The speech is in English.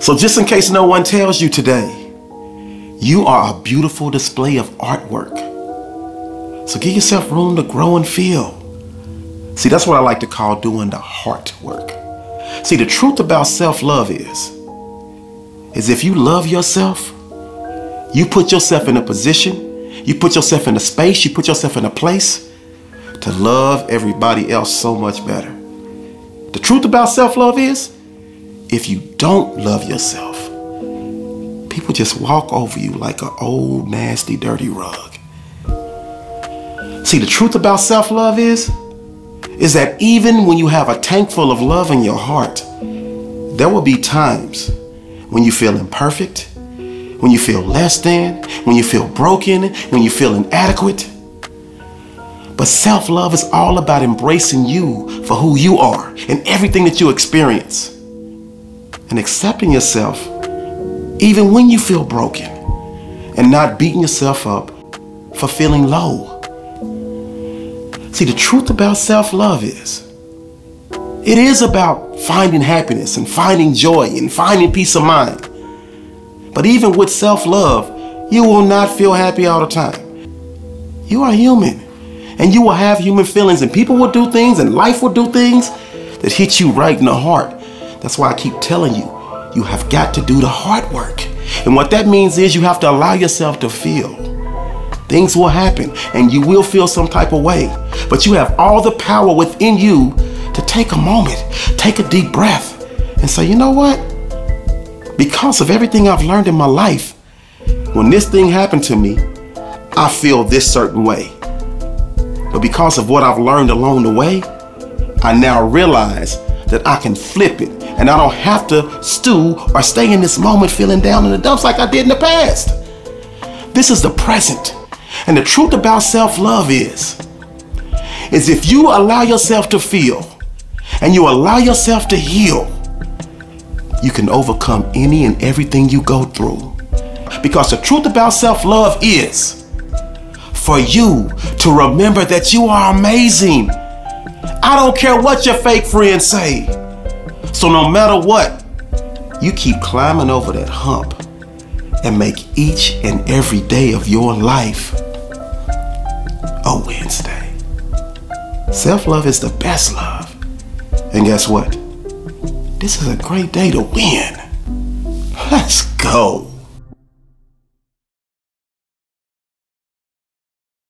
So just in case no one tells you today, you are a beautiful display of artwork. So give yourself room to grow and feel. See, that's what I like to call doing the heart work. See, the truth about self-love is if you love yourself, you put yourself in a position, you put yourself in a space, you put yourself in a place to love everybody else so much better. The truth about self-love is if you don't love yourself, people just walk over you like an old, nasty, dirty rug. See, the truth about self-love is that even when you have a tank full of love in your heart, there will be times when you feel imperfect, when you feel less than, when you feel broken, when you feel inadequate. But self-love is all about embracing you for who you are and everything that you experience, and accepting yourself even when you feel broken, and not beating yourself up for feeling low. See, the truth about self-love is about finding happiness and finding joy and finding peace of mind. But even with self-love, you will not feel happy all the time. You are human, and you will have human feelings, and people will do things, and life will do things that hit you right in the heart. That's why I keep telling you, you have got to do the hard work. And what that means is you have to allow yourself to feel. Things will happen and you will feel some type of way, but you have all the power within you to take a moment, take a deep breath and say, you know what? Because of everything I've learned in my life, when this thing happened to me, I feel this certain way. But because of what I've learned along the way, I now realize that I can flip it and I don't have to stew or stay in this moment feeling down in the dumps like I did in the past. This is the present. And the truth about self-love is if you allow yourself to feel and you allow yourself to heal, you can overcome any and everything you go through. Because the truth about self-love is for you to remember that you are amazing. I don't care what your fake friends say. So no matter what, you keep climbing over that hump and make each and every day of your life a Wednesday. Self-love is the best love. And guess what? This is a great day to win. Let's go.